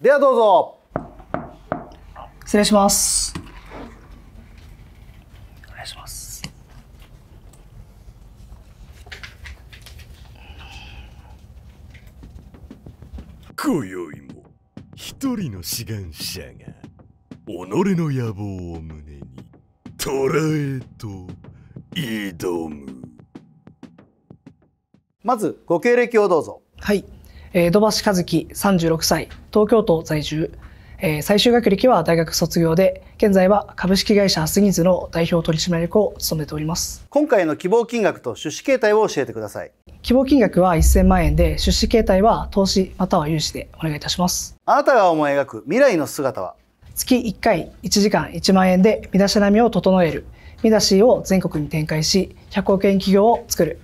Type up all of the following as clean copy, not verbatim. ではどうぞ。失礼します。お願いします。今宵も一人の志願者が己の野望を胸に捉えと挑む。まずご経歴をどうぞ。はい。土橋一樹36歳、東京都在住。最終学歴は大学卒業で、現在は株式会社アスギズの代表取締役を務めております。今回の希望金額と出資形態を教えてください。希望金額は1000万円で、出資形態は投資または融資でお願いいたします。あなたが思い描く未来の姿は、月1回1時間1万円で身だしなみを整える、身だしを全国に展開し100億円企業を作る。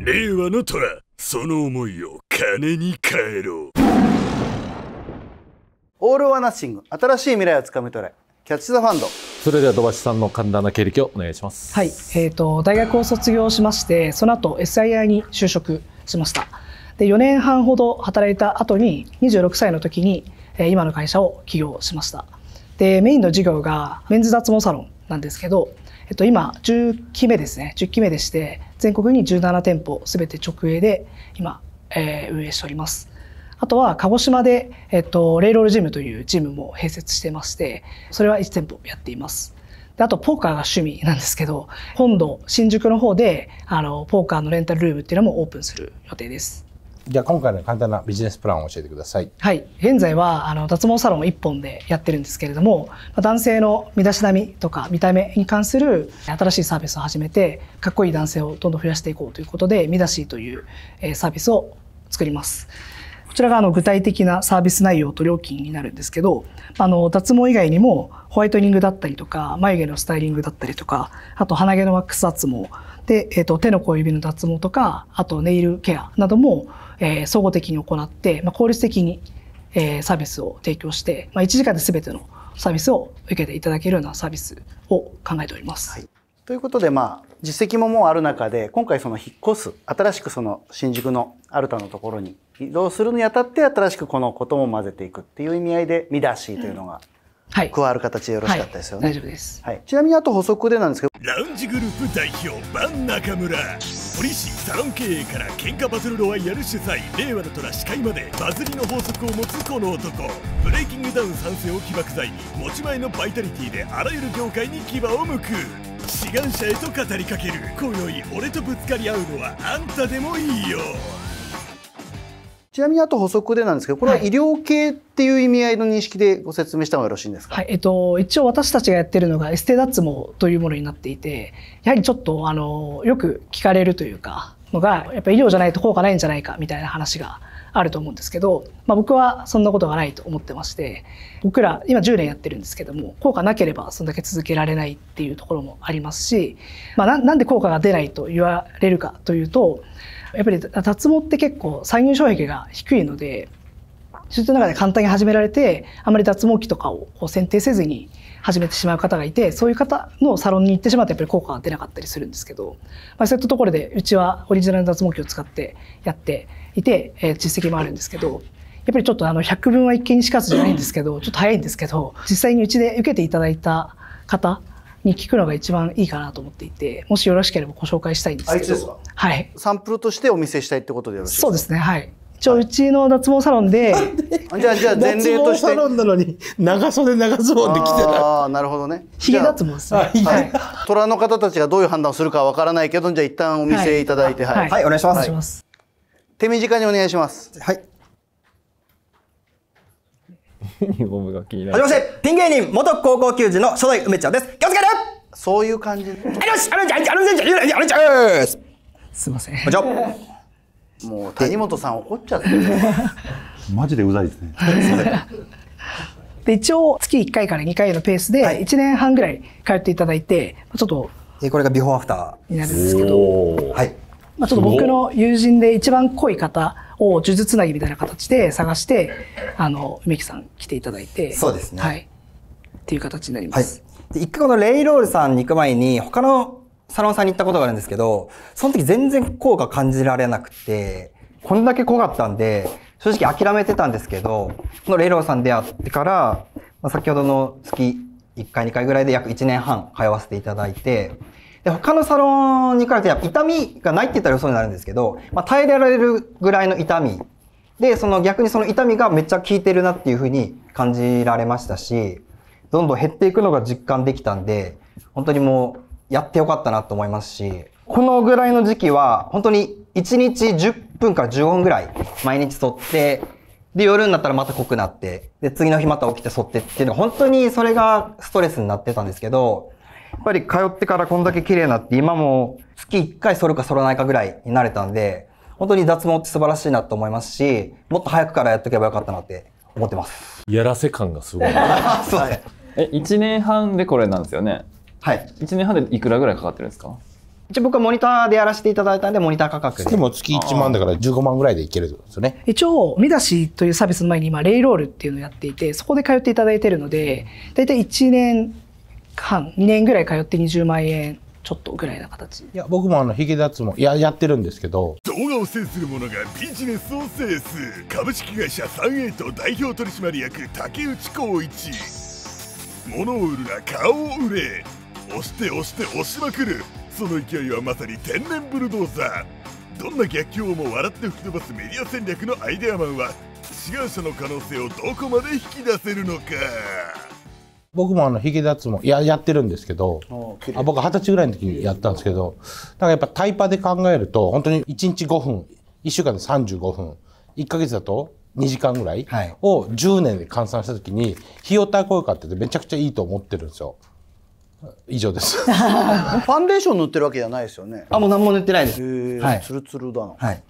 令和の虎、その思いを金に変えろ。オール・オア・ナッシング、新しい未来をつかみ取れ、キャッチ・ザ・ファンド。それでは土橋さんの簡単な経歴をお願いします。はい、大学を卒業しまして、その後 SII に就職しました。で、4年半ほど働いた後に26歳の時に今の会社を起業しました。で、メインの事業がメンズ脱毛サロンなんですけど、今10期目ですね。10期目でして、全国に17店舗すべて直営で今、運営しております。あとは鹿児島で、レイロールジムというジムも併設してまして、それは1店舗やっています。で、あとポーカーが趣味なんですけど、本土新宿の方でポーカーのレンタルルームっていうのもオープンする予定です。じゃあ今回の簡単なビジネスプランを教えてください。はい、現在は脱毛サロン1本でやってるんですけれども、男性の身だしなみとか見た目に関する新しいサービスを始めて、かっこいい男性をどんどん増やしていこうということで、みだしというサービスを作ります。こちらが具体的なサービス内容と料金になるんですけど、脱毛以外にもホワイトニングだったりとか、眉毛のスタイリングだったりとか、あと鼻毛のワックス脱毛で、手の小指の脱毛とか、あとネイルケアなども、総合的に行って、効率的に、サービスを提供して、1時間で全てのサービスを受けていただけるようなサービスを考えております。はい、ということで、実績ももうある中で、今回その引っ越す、新しくその新宿のアルタのところに移動するにあたって、新しくこのことも混ぜていくっていう意味合いで、ミダシというのが加わる形でよろしかったですよね。はいはい、大丈夫です。はい、ちなみにあと補足でなんですけど、ラウンジグループ代表バン中村、堀市サロン経営から喧嘩バトルロワイヤル主催、令和の虎司会までバズりの法則を持つこの男、ブレイキングダウン賛成を起爆剤に、持ち前のバイタリティであらゆる業界に牙を向く、志願者へと語りかける。今宵俺とぶつかり合うのはあんたでもいいよ。ちなみにあと補足でなんですけど、これは医療系っていう意味合いの認識でご説明した方がよろしいんですか。はい、一応私たちがやってるのがエステ脱毛というものになっていて、やはりちょっとよく聞かれるというかのが、やっぱ医療じゃないと効果ないんじゃないかみたいな話があると思うんですけど、僕はそんなことがないと思ってまして、僕ら今10年やってるんですけども、効果なければそんだけ続けられないっていうところもありますし、なんで効果が出ないと言われるかというと、やっぱり脱毛って結構歳入障壁が低いので、そういった中で簡単に始められて、あまり脱毛器とかを選定せずに始めてしまう方がいて、そういう方のサロンに行ってしまうとやっぱり効果が出なかったりするんですけど、そういったところでうちはオリジナルの脱毛器を使ってやっていて、実績もあるんですけど、やっぱりちょっと百聞は一見にしかずじゃないんですけど、ちょっと早いんですけど、実際にうちで受けていただいた方に聞くのが一番いいかなと思っていて、もしよろしければご紹介したいんですけど。あいつですか。はい。サンプルとしてお見せしたいってことでよろしいですか。そうですね。はい。一応うちの脱毛サロンで、じゃあ前例として脱毛サロンなのに長袖長ズボンで来てない。ああ、なるほどね。ひげ脱毛ですね。はい。虎の方たちがどういう判断をするかわからないけど、じゃあ一旦お見せいただいて、はい。はい、お願いします。手短にお願いします。はい。ユニフォームが気になる。はじめまして、ピン芸人元高校球児の初代梅ちゃんです。気をつける。そういう感じで。あります。すみません。こんにちは。もう谷本さん怒っちゃってる。マジでうざいですね。で、一応月1回から2回のペースで1年半ぐらい通っていただいて、ちょっとこれがビフォーアフターになるんですけど、はい。ちょっと僕の友人で一番濃い方を呪術つなぎみたいな形で探して、梅木さん来ていただいて、そうですね、はい、っていう形になります。はい、で一回このレイロールさんに行く前に他のサロンさんに行ったことがあるんですけど、その時全然効果感じられなくて、こんだけ濃かったんで、正直諦めてたんですけど、このレイローさん出会ってから、先ほどの月1回2回ぐらいで約1年半通わせていただいて、で他のサロンに比べてやっぱ痛みがないって言ったら嘘になるんですけど、耐えられるぐらいの痛みで、その逆にその痛みがめっちゃ効いてるなっていうふうに感じられましたし、どんどん減っていくのが実感できたんで、本当にもうやってよかったなと思いますし、このぐらいの時期は本当に1日10分から15分ぐらい毎日剃って、で夜になったらまた濃くなって、で次の日また起きて剃ってっていうのは本当にそれがストレスになってたんですけど、やっぱり通ってからこんだけ綺麗になって、今も月1回剃るか剃らないかぐらいになれたんで、本当に脱毛って素晴らしいなと思いますし、もっと早くからやっとけばよかったなって思ってます。やらせ感がすごい。そうですね。1年半でこれなんですよね。はい。1年半でいくらぐらいかかってるんですか？一応僕はモニターでやらせていただいたんで、モニター価格で。でも月1万だから15万ぐらいでいけるってことですよね。一応、見出しというサービスの前に今、レイロールっていうのをやっていて、そこで通っていただいてるので、大体1年半、2年ぐらい通って20万円。ちょっとぐらいな形。いや、僕もヒゲ脱毛やってるんですけど、動画を制する者がビジネスを制す株式会社サンエイト代表取締役竹内浩一。物を売るな、顔を売れ。押して押して押しまくる、その勢いはまさに天然ブルドーザー。どんな逆境も笑って吹き飛ばすメディア戦略のアイデアマンは、志願者の可能性をどこまで引き出せるのか。僕もヒゲ脱毛やってるんですけど、僕20歳ぐらいの時にやったんですけど、なんかやっぱタイパで考えると、本当に1日5分、1週間で35分、1ヶ月だと2時間ぐらいを10年で換算した時に、費用対効果ってめちゃくちゃいいと思ってるんですよ。以上です。ファンデーション塗ってるわけじゃないですよね。あ、もう何も塗ってないです。ツルツルだな。はい。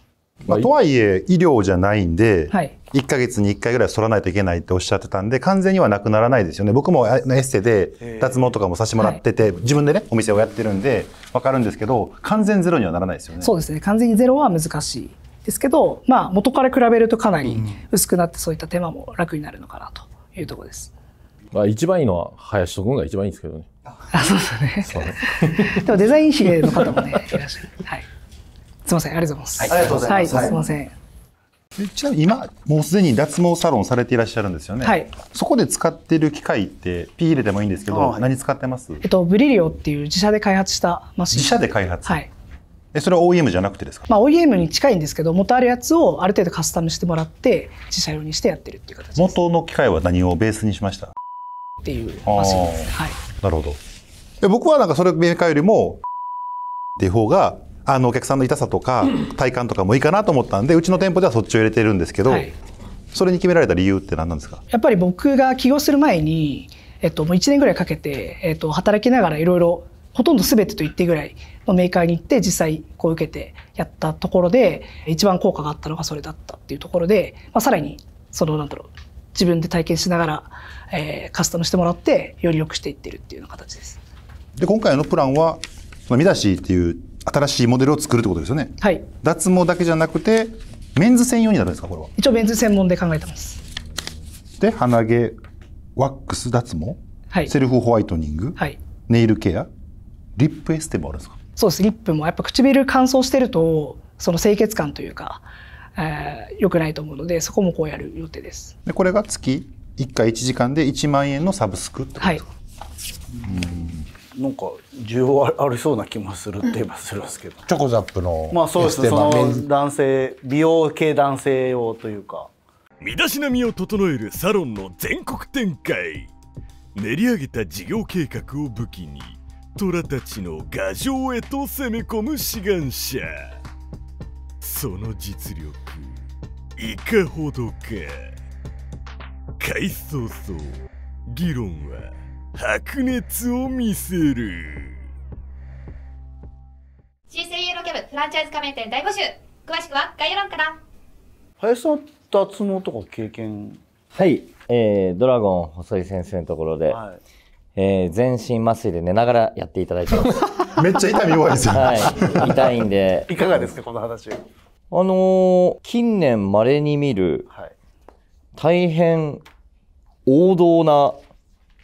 まあ、とはいえ医療じゃないんで、はい、1ヶ月に1回ぐらい剃らないといけないっておっしゃってたんで、完全にはなくならないですよね。僕もエッセイで脱毛とかもさせてもらってて、自分でねお店をやってるんで分かるんですけど、完全ゼロにはならないですよね。そうですね、完全にゼロは難しいですけど、まあ、元から比べるとかなり薄くなって、そういった手間も楽になるのかなというところです。まあ、一番いいのは林と君が一番いいんですけどね。あ、そうですよね。でもデザインヒゲの方もねいらっしゃる。はい、すみません、ありがとうございます。ありがとうございます。はい、すみません。ちなみに今もうすでに脱毛サロンされていらっしゃるんですよね。はい。そこで使ってる機械ってピー入れてもいいんですけど、何使ってます？ブリリオっていう自社で開発したマシン。自社で開発。はい。それは OEM じゃなくてですか？まあ OEM に近いんですけど、元あるやつをある程度カスタムしてもらって自社用にしてやってるっていう形です。元の機械は何をベースにしました？っていうマシンです。はい。なるほど。で、僕はなんかそれメーカーよりもっていう方がお客さんの痛さとか体感とかもいいかなと思ったんで、うちの店舗ではそっちを入れてるんですけど、はい、それに決められた理由って何なんですか？やっぱり僕が起業する前に、もう1年ぐらいかけて、働きながらいろいろほとんど全てと言ってぐらいのメーカーに行って実際こう受けてやったところで、一番効果があったのがそれだったっていうところで、まあ、さらにそのなんだろう、自分で体験しながら、カスタムしてもらってより良くしていってるっていうような形です。で、今回のプランは見出しっていう新しいモデルを作るってことですよね。はい。脱毛だけじゃなくてメンズ専用になるんですか、これは？一応メンズ専門で考えてます。で、鼻毛、ワックス脱毛、はい、セルフホワイトニング、はい、ネイルケア、リップエステもあるんですか？そうです。リップもやっぱ唇乾燥してるとその清潔感というか、良くないと思うので、そこもこうやる予定です。で、これが月1回1時間で1万円のサブスクってことですか？はい。なんか需要ありそうな気もするって言えばするんですけど、チョコザップのまあそうですね、その男性美容系男性用というか、身だしなみを整えるサロンの全国展開、練り上げた事業計画を武器に虎たちの牙城へと攻め込む志願者、その実力いかほどか。開始早々議論は白熱を見せる。 SII ロキャブフランチャイズ加盟店大募集、詳しくは概要欄から。林さん、脱毛とか経験？はい、ドラゴン細井先生のところで、はい、全身麻酔で寝ながらやっていただいてます。めっちゃ痛み弱いですよ。はい、痛いんで。いかがですか、この話？近年まれに見る、はい、大変王道な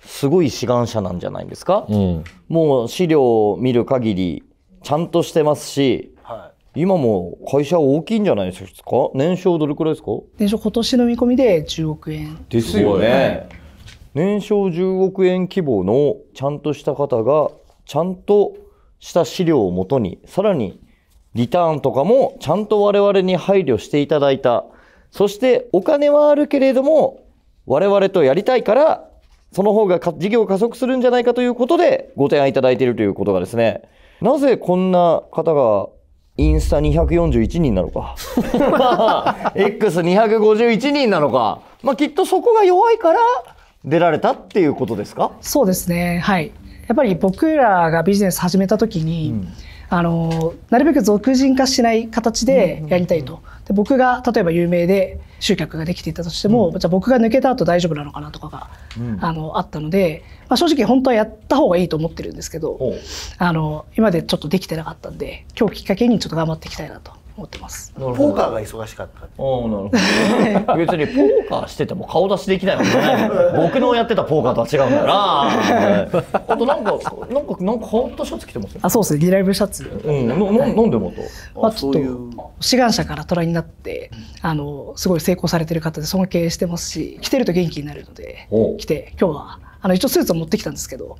すごい志願者なんじゃないんですか。うん、もう資料を見る限りちゃんとしてますし、はい、今も会社大きいんじゃないですか。年商どれくらいですか。年商今年の見込みで10億円ですよね、はい、年商10億円規模のちゃんとした方がちゃんとした資料をもとに、さらにリターンとかもちゃんと我々に配慮していただいた。そしてお金はあるけれども我々とやりたいからその方が事業を加速するんじゃないかということでご提案いただいているということがですね、なぜこんな方がインスタ241人なのかX251 人なのか、まあ、きっとそこが弱いから出られたっていうことですか。そうですね、はい、やっぱり僕らがビジネス始めた時に、うん、なるべく俗人化しない形でやりたいと。で、僕が例えば有名で集客ができていたとしても、うん、じゃあ僕が抜けた後大丈夫なのかなとかが、うん、あったので、まあ、正直本当はやった方がいいと思ってるんですけど、今までちょっとできてなかったんで、今日きっかけにちょっと頑張っていきたいなと思ってます。ポーカーが忙しかったって。なるほど別にポーカーしてても顔出しできないわけじゃない僕のやってたポーカーとは違うんだよなあとなんか変わったシャツ着てますよね。あ、そうですね、リライブシャツ。うん、なんでまた、まあ、ちょっと志願者からトライになってすごい成功されてる方で尊敬してますし、着てると元気になるので着て、今日は一応スーツを持ってきたんですけど、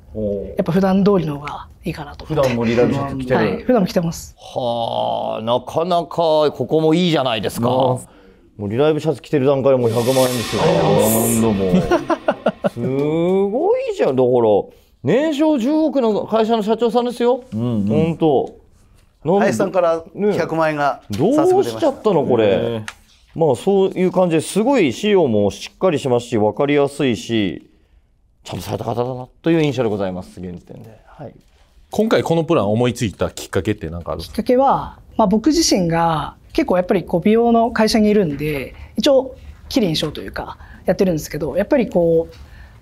やっぱ普段通りの方がいいかなと思って。普段もリライブシャツ着てる、はい、普段も着てます。はあ、なかなかここもいいじゃないですか。もうリライブシャツ着てる段階でもう100万円ですよ。何度もすごいじゃん。だから年商10億の会社の社長さんですよ。本当、林さんから100万円がどうしちゃったのこれ。まあそういう感じで、すごい資料もしっかりしますし、分かりやすいし、ちゃんとされた方だなという印象でございます、現時点で。はい、今回このプラン思いついたきっかけって何かあるんですか。きっかけは、まあ、僕自身が結構やっぱり美容の会社にいるんで、一応きれいにしようというかやってるんですけど、やっぱりこ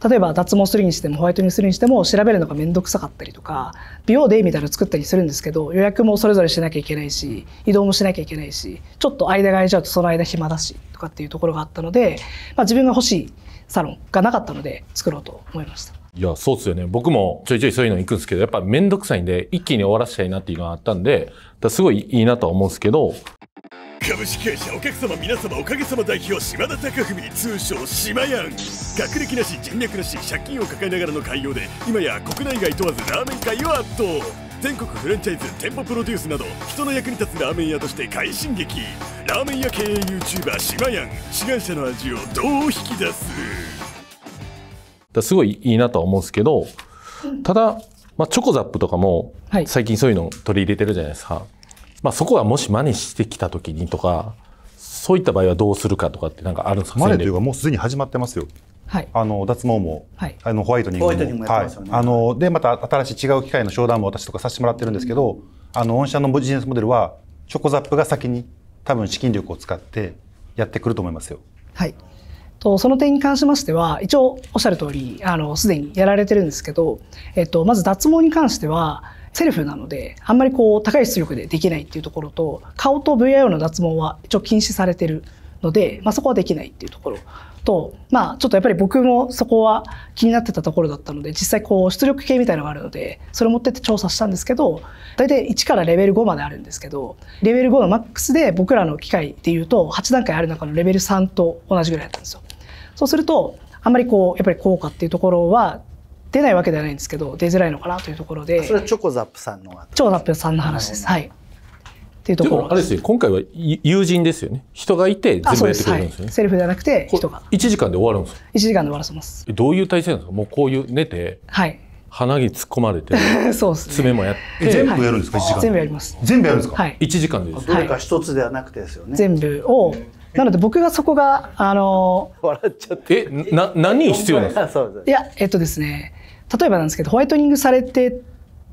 う例えば脱毛するにしてもホワイトニングするにしても調べるのが面倒くさかったりとか、美容デイみたいなの作ったりするんですけど、予約もそれぞれしなきゃいけないし、移動もしなきゃいけないし、ちょっと間が空いちゃうとその間暇だしとかっていうところがあったので、まあ、自分が欲しいサロンがなかったので作ろうと思いました。いや、そうですよね。僕もちょいちょいそういうの行くんですけど、やっぱ面倒くさいんで一気に終わらせたいなっていうのがあったんで、すごいいいなとは思うんですけど。株式会社お客様皆様おかげさま代表島田貴文、通称しまやん。学歴なし人脈なし借金を抱えながらの開業で、今や国内外問わずラーメン界を圧倒。全国フランチャイズ、店舗プロデュースなど人の役に立つラーメン屋として快進撃。ラーメン屋経営 YouTuber しまやん、志願者の味をどう引き出す。すごいいいなとは思うんですけど、ただ、まあ、チョコザップとかも最近そういうのを取り入れてるじゃないですか、はい。まあ、そこはもし真似してきた時にとか、そういった場合はどうするかとかってなんかあるんですか。真似というかもうすでに始まってますよ。はい、脱毛も、はい、ホワイトニングも、でまた新しい違う機会の商談も私とかさせてもらってるんですけど、御社のビジネスモデルはチョコザップが先に多分資金力を使ってやってくると思いますよ。はい、その点に関しましては一応おっしゃる通りすでにやられてるんですけど、まず脱毛に関してはセルフなのであんまりこう高い出力でできないっていうところと、顔と VIO の脱毛は一応禁止されてるので、まあ、そこはできないっていうところと、まあ、ちょっとやっぱり僕もそこは気になってたところだったので、実際こう出力系みたいなのがあるのでそれを持ってって調査したんですけど、大体1からレベル5まであるんですけど、レベル5のマックスで僕らの機械っていうと8段階ある中のレベル3と同じぐらいだったんですよ。そうするとあんまりこうやっぱり効果っていうところは出ないわけではないんですけど、出づらいのかなというところで。それはチョコザップさんの話。チョコザップさんの話です。はい。っていうところ。あれですよ。今回は友人ですよね。人がいて全部やってくれるんですよね。セルフじゃなくて人が。1時間で終わるんですか。1時間で終わらせます。どういう体制なんですか。もうこういう寝て、はい、鼻に突っ込まれて、そうですね。爪もやって、全部やるんですか。1時間。全部やります。全部やるんですか。はい。1時間です。どれか一つではなくてですよね。全部を。なので僕がそこが笑っちゃって何必要なんですか。いやですね、例えばなんですけどホワイトニングされて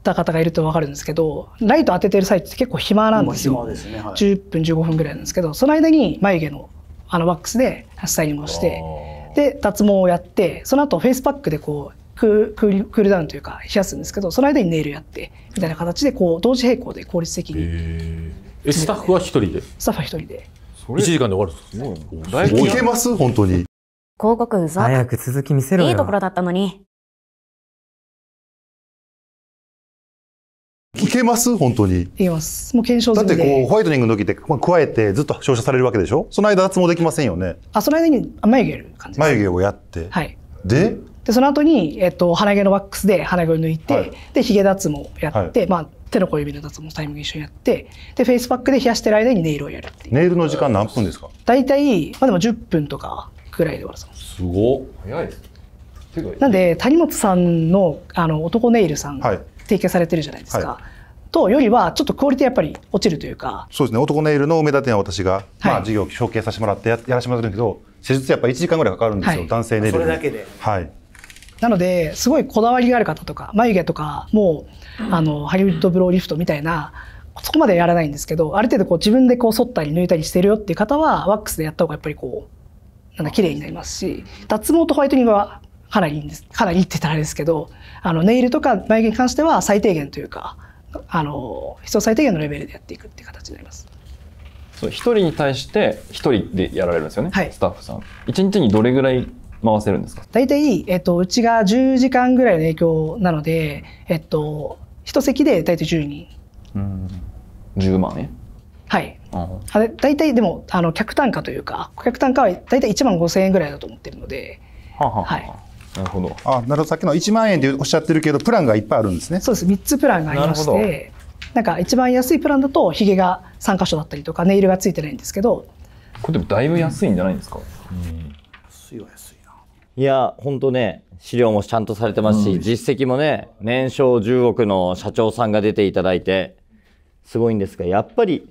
た方がいると分かるんですけど、ライト当ててる際って結構暇なんですよ。暇ですね、はい、10分15分ぐらいなんですけど、その間に眉毛のワックスでスタイリングをして、で脱毛をやって、その後フェイスパックでこうクールダウンというか冷やすんですけど、その間にネイルやってみたいな形でこう同時並行で効率的に、スタッフは1人で1時間で終わるんですね。いけます本当に。広告うざ。早く続き見せろよ。いいところだったのに。けます本当に。いけます。もう検証済みで。だってこうホワイトニングの時って加えてずっと照射されるわけでしょ。その間脱毛できませんよね。あ、その間に眉毛やる感じです。眉毛をやって。はい。で。でその後に鼻毛のワックスで鼻毛を抜いて、はい、で髭脱毛やって、はい、まあ手の小指の脱毛タイミング一緒にやって、でフェイスパックで冷やしてる間にネイルをやるっていう。ネイルの時間何分ですか？大体まあでも10分とかぐらいで終わらせます。すごっ早いですね。なんで谷本さんの男ネイルさん、はい、提携されてるじゃないですか、はい、とよりはちょっとクオリティやっぱり落ちるというか。そうですね、男ネイルの梅田店は私が、まあ、事業を承継させてもらってやらせてもらってるけど、施術やっぱ1時間ぐらいかかるんですよ、はい、男性ネイルに。それだけで、はい。なのですごいこだわりがある方とか、眉毛とかもうハリウッドブローリフトみたいなそこまでやらないんですけど、ある程度こう自分でこう剃ったり抜いたりしてるよっていう方はワックスでやった方がやっぱりこうなんか綺麗になりますし、脱毛とホワイトニングはかなりいいんです。かなりいいって言ったらあれですけど、ネイルとか眉毛に関しては最低限というか必要最低限のレベルでやっていくっていう形になります。そう、1人に対して1人でやられるんですよね、はい、スタッフさん。1日にどれぐらい回せるんですか？大体、うちが10時間ぐらいの営業なので、1席で大体10人。うん、10万円。はい。大体でも客単価というか、顧客単価は大体1万5,000円ぐらいだと思ってるので。はい。なるほど。あ、なるほど。さっきの1万円っておっしゃってるけど、プランがいっぱいあるんですね。そうです。3つプランがありまして、なんか一番安いプランだとひげが3箇所だったりとかネイルがついてないんですけど。これでもだいぶ安いんじゃないんですか？うん、安いは安い。いや本当ね、資料もちゃんとされてますし、うん、実績もね、年商10億の社長さんが出ていただいてすごいんですが、やっぱり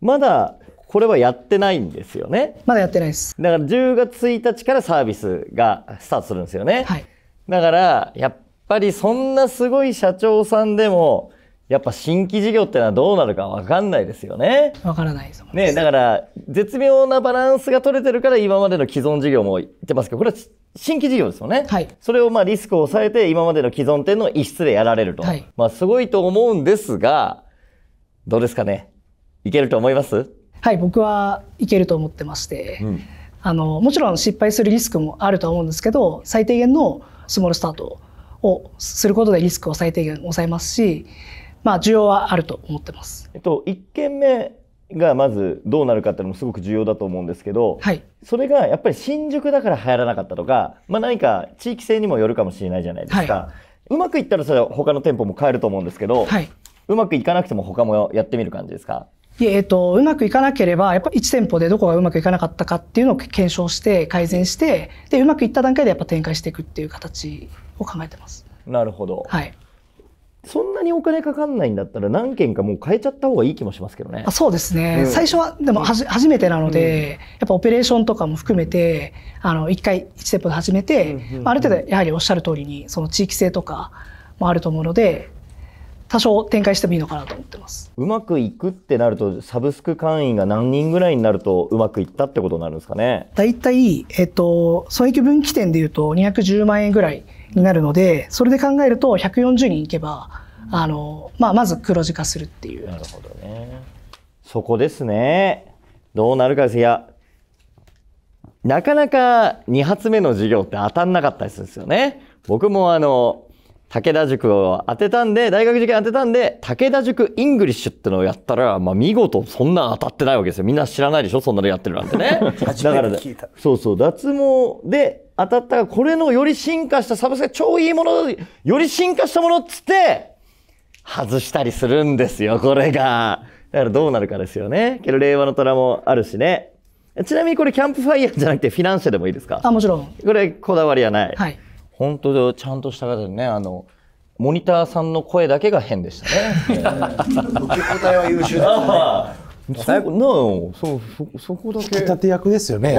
まだこれはやってないんですよね。まだやってないです。だから10月1日からサービスがスタートするんですよね、はい、だからやっぱりそんなすごい社長さんでもやっぱ新規事業ってのはどうなるか分かんないですよね。分からないですもんね。だから絶妙なバランスが取れてるから今までの既存事業も言ってますけど、これは新規事業ですよね、はい、それをまあリスクを抑えて今までの既存店の一室でやられると、はい、まあすごいと思うんですが、どうですかね、いけると思います？はい、僕はいけると思ってまして、うん、もちろん失敗するリスクもあると思うんですけど、最低限のスモールスタートをすることでリスクを最低限抑えますし、まあ需要はあると思ってます。1件目がまずどうなるかっていうのもすごく重要だと思うんですけど、はい、それがやっぱり新宿だから流行らなかったとか、まあ、何か地域性にもよるかもしれないじゃないですか、はい、うまくいったらそれは他の店舗も変えると思うんですけど、はい、うまくいかなくても他もやってみる感じですか？いや、うまくいかなければやっぱり1店舗でどこがうまくいかなかったかっていうのを検証して改善して、でうまくいった段階でやっぱ展開していくっていう形を考えてます。なるほど、はい。そんなにお金かかんないんだったら何件かもう変えちゃった方がいい気もしますけどね。あ、そうですね、うん、最初はでも初めてなので、うん、やっぱオペレーションとかも含めて1回1店舗で始めて、ある程度やはりおっしゃる通りにその地域性とかもあると思うので、多少展開してもいいのかなと思ってます。うまくいくってなるとサブスク会員が何人ぐらいになるとうまくいったってことになるんですかね？だいたい損益分岐点でいうと210万円ぐらいになるので、それで考えると140人いけばまず黒字化するっていう。なるほどね、そこですね。どうなるかです。いや、なかなか2発目の事業って当たんなかったりするんですよね。僕も武田塾を当てたんで、大学受験当てたんで、武田塾イングリッシュってのをやったら、まあ見事そんな当たってないわけですよ。みんな知らないでしょ、そんなのやってるなんてね。だから、そうそう、脱毛で当たったら、これのより進化したサブスク超いいもの、より進化したものっつって、外したりするんですよ、これが。だからどうなるかですよね。けど令和の虎もあるしね。ちなみにこれキャンプファイヤーじゃなくてフィナンシェでもいいですか？あ、もちろん。これこだわりはない。はい。本当でちゃんとした方でね、モニターさんの声だけが変でしたね。受け答えは優秀だったね。そこだけ。引き立て役ですよね。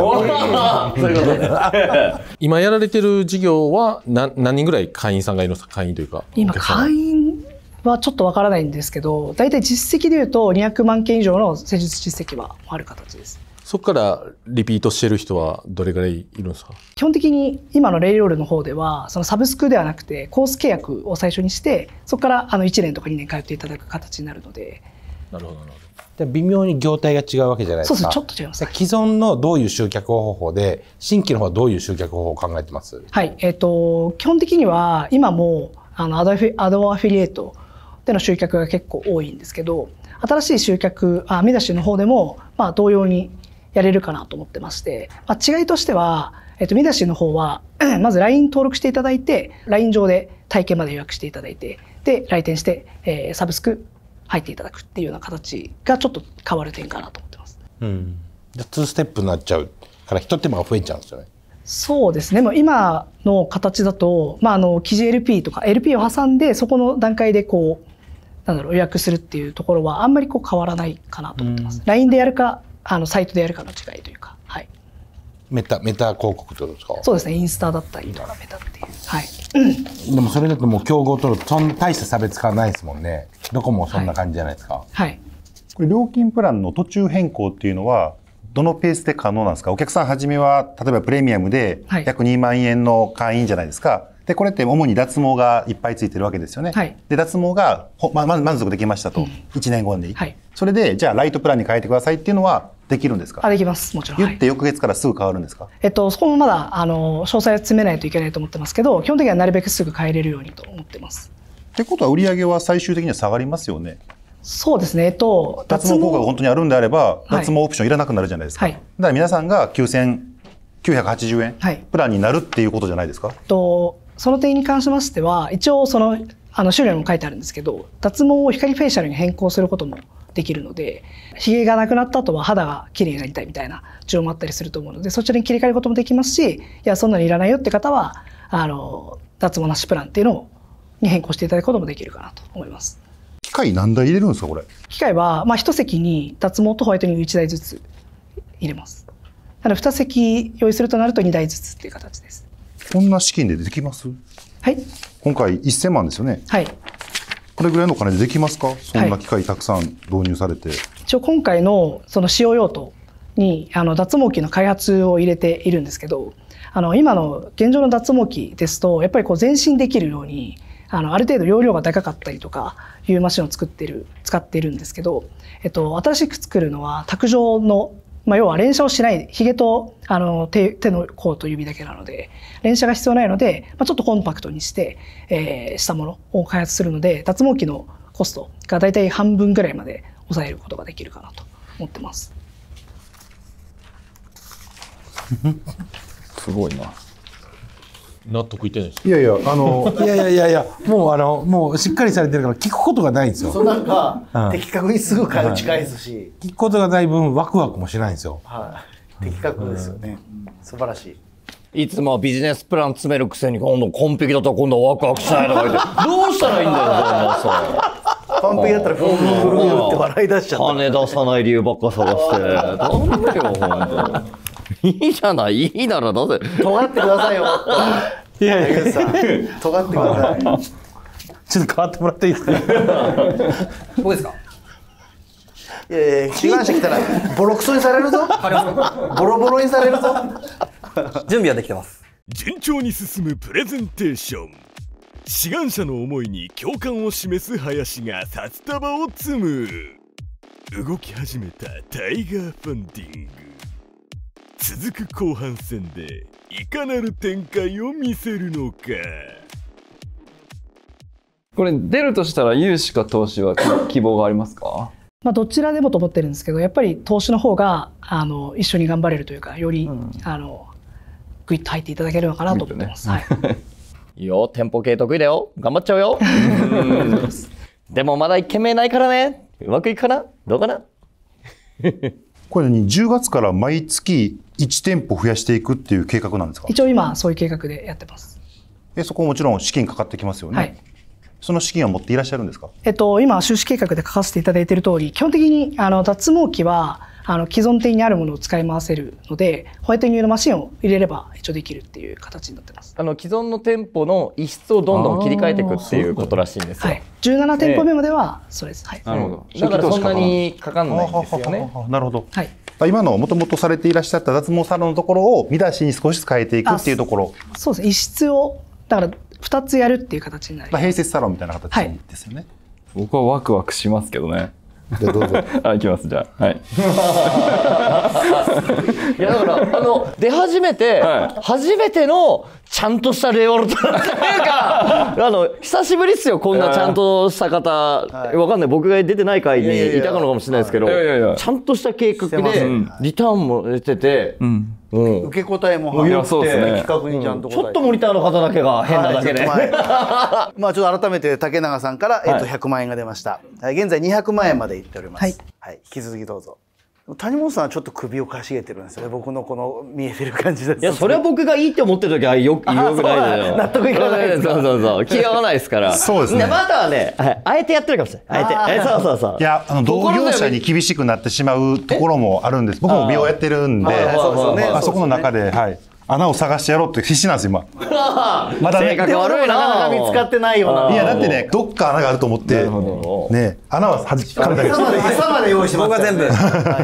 今やられてる事業は何人ぐらい会員さんがいるんですか？会員というか。今会員はちょっとわからないんですけど、大体実績でいうと200万件以上の施術実績はある形です。そこからリピートしてる人はどれぐらいいるんですか？基本的に今のレイロールの方ではそのサブスクではなくてコース契約を最初にして、そこから1年とか2年通っていただく形になるので。なるほどなるほど。微妙に業態が違うわけじゃないですか。そうです、ちょっと違います。既存のどういう集客方法で、新規の方はどういう集客方法を考えてます？はい、基本的には今もアドアフィリエイトでの集客が結構多いんですけど、新しい集客、見出しの方でも同様にやれるかなと思ってまして、違いとしては、見出しの方はまず LINE 登録していただいて、 LINE 上で体験まで予約していただいて、で来店して、サブスク入っていただくっていうような形がちょっと変わる点かなと思ってます。うん、じゃあ2ステップになっちゃうから一手間が増えちゃうんですよね。そうですね。もう今の形だと、記事 LP とか LP を挟んでそこの段階でこう予約するっていうところはあんまりこう変わらないかなと思ってます。LINE でやるかサイトでやるかの違いというか、はい。メタ広告ってことですか？そうですね。インスタだったりとかメタっていう。はい。でもそれだともう競合取るとそんな大した差別化はないですもんね。どこもそんな感じじゃないですか。はい。これ料金プランの途中変更っていうのは。どのペースで可能なんですか？お客さん初めは例えばプレミアムで約2万円の会員じゃないですか、はい、でこれって主に脱毛がいっぱいついてるわけですよね、はい、で脱毛が、満足できましたと、うん、1年後に、はい、それでじゃあライトプランに変えてくださいっていうのはできるんですか？できます。もちろん言って翌月からすぐ変わるんですか？そこもまだ詳細は詰めないといけないと思ってますけど、基本的にはなるべくすぐ変えれるようにと思ってます。ってことは売り上げは最終的には下がりますよね。そうですね。脱毛効果が本当にあるんであれば、はい、脱毛オプションいらなくなるじゃないですか。はい、だから皆さんが9,980円、はい、プランになるっていうことじゃないですか。その点に関しましては、一応種類も書いてあるんですけど、脱毛を光フェイシャルに変更することもできるので、ひげがなくなった後は肌が綺麗になりたいみたいな需要もあったりすると思うので、そちらに切り替えることもできますし、いやそんなにいらないよって方は脱毛なしプランっていうのに変更していただくこともできるかなと思います。機械何台入れるんですか？これ機械は1席に脱毛とホワイトニング1台ずつ入れます。なので2席用意するとなると2台ずつっていう形です。こんな資金でできます？はい。今回1000万ですよね。はい。これぐらいのお金でできますか？そんな機械たくさん導入されて、はい、一応今回の使用用途に脱毛器の開発を入れているんですけど、今の現状の脱毛器ですとやっぱりこう前進できるようにある程度容量が高かったりとかいうマシンを使っているんですけど、新しく作るのは卓上の、要は連射をしないひげと手の甲と指だけなので連射が必要ないので、ちょっとコンパクトにして、したものを開発するので、脱毛器のコストがだいたい半分ぐらいまで抑えることができるかなと思ってます。すごいな。納得いってないです。いやもうしっかりされてるから聞くことがないんですよ。そうなんか的確にすぐ打ち返すし、聞くことがない分ワクワクもしないんですよ。はい。的確ですよね。素晴らしい。いつもビジネスプラン詰めるくせに今度完璧だったら今度ワクワクしないとか言ってどうしたらいいんだよそんなさ。完璧だったらフルフルって笑い出しちゃった。金出さない理由ばっか探して。なんだよ本当。いいじゃない、いいならどうせ尖ってくださいよ。いやいや、尖ってください。ちょっと変わってもらっていいですか？僕ですか？いやいや、被害者来たらボロクソにされるぞ。ボロボロにされるぞ。準備はできてます。順調に進むプレゼンテーション。志願者の思いに共感を示す林が札束を積む。動き始めたタイガーファンディング。続く後半戦でいかなる展開を見せるのか。これ出るとしたら融資か投資は希望がありますか？どちらでもと思ってるんですけど、やっぱり投資の方が一緒に頑張れるというか、より、グイッと入っていただけるのかなと思ってます。はい。いいよ、店舗系得意だよ、頑張っちゃうよ。でもまだ1件目ないからね、うまくいくかな、どうかな。これに10月から毎月1店舗増やしていくっていう計画なんですか？一応今そういう計画でやってます。そこもちろん資金かかってきますよね。はい、その資金は持っていらっしゃるんですか？今収支計画で書かせていただいている通り、基本的に脱毛器は既存的にあるものを使い回せるので、ホワイトニングのマシンを入れれば一応できるっていう形になってます。既存の店舗の一室をどんどん切り替えていくっていうことらしいんですよ。はい、17店舗目まではそうです。はい。なるほど。だからそんなにかかんないんですよね。なるほど。はい。今のもともとされていらっしゃった脱毛サロンのところを見出しに少し変えていくっていうところ。そうですね。一室をだから2つやるっていう形になります。併設サロンみたいな形ですよね。はい、僕はワクワクしますけどね。じゃあどうぞ。あ、行きます。じゃあ、はい。いやだから出始めて、はい、初めてのちゃんとしたレオルトなんていうか久しぶりっすよこんなちゃんとした方、はい、わかんない僕が出てない回にいたのかもしれないですけどちゃんとした計画でリターンも出てて。うんうん、受け答えも早くて、ね、企画にちゃんと、うん、ちょっとモニターの方だけが変なだけで、はい、まあちょっと改めて竹永さんから、100万円が出ました、はい、現在200万円までいっております、はいはい、引き続きどうぞ。谷本さんはちょっと首をかしげてるんですよね。僕のこの見えてる感じです。いやそれは僕がいいって思ってる時はよくないじゃん。納得いかないです。そうそうそう。気が合わないですから。そうですね。またはね、あえてやってるかもしれない。あえて。そうそうそう。いや同業者に厳しくなってしまうところもあるんです。僕も美容やってるんで、あそこの中ではい。穴を探してやろうって必死なんです今。まだね、なかなか見つかってないような。いやだってね、どっか穴があると思って、ね、穴は弾きかれたけど。餌まで用意します。僕が全部。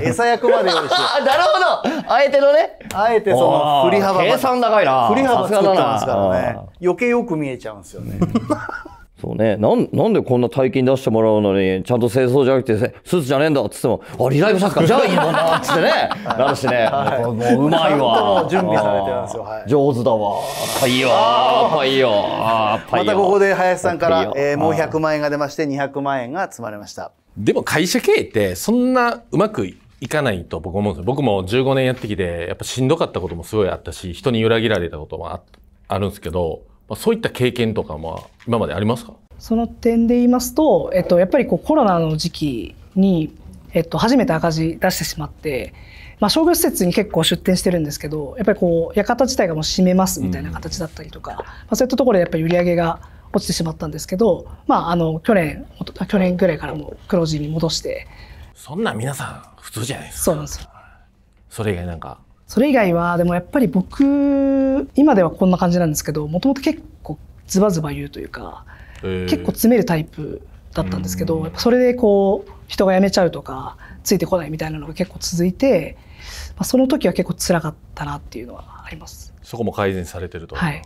餌役まで用意して。なるほど。あえてのね。あえてその振り幅。計算高いな。振り幅作ってますからね。余計よく見えちゃうんですよね。そうね、なんでこんな大金出してもらうのにちゃんと清掃じゃなくてスーツじゃねえんだっつってもあリライブサッカーじゃあいいもんなっつってねなるしね、はい、うまいわ準備されてるんですよ、はい、上手だわパイよパイよまたここで林さんから、もう100万円が出まして200万円が積まれました。でも会社経営ってそんなうまくいかないと僕思うんですよ。僕も15年やってきてやっぱしんどかったこともすごいあったし人に裏切られたこともあるんですけど、そういった経験とかも今までありますか？その点で言いますと、やっぱりこうコロナの時期に、初めて赤字出してしまって、まあ、商業施設に結構出店してるんですけどやっぱりこう館自体がもう閉めますみたいな形だったりとか、うんまあ、そういったところでやっぱり売り上げが落ちてしまったんですけど、まあ、去年ぐらいからも黒字に戻してそんなん皆さん普通じゃないですか。そうなんですよ。それ以外なんかそれ以外はでもやっぱり僕今ではこんな感じなんですけどもともと結構ズバズバ言うというか、結構詰めるタイプだったんですけどやっぱそれでこう人が辞めちゃうとかついてこないみたいなのが結構続いて、まあ、その時は結構辛かったなっていうのはあります。そこも改善されてると。はい、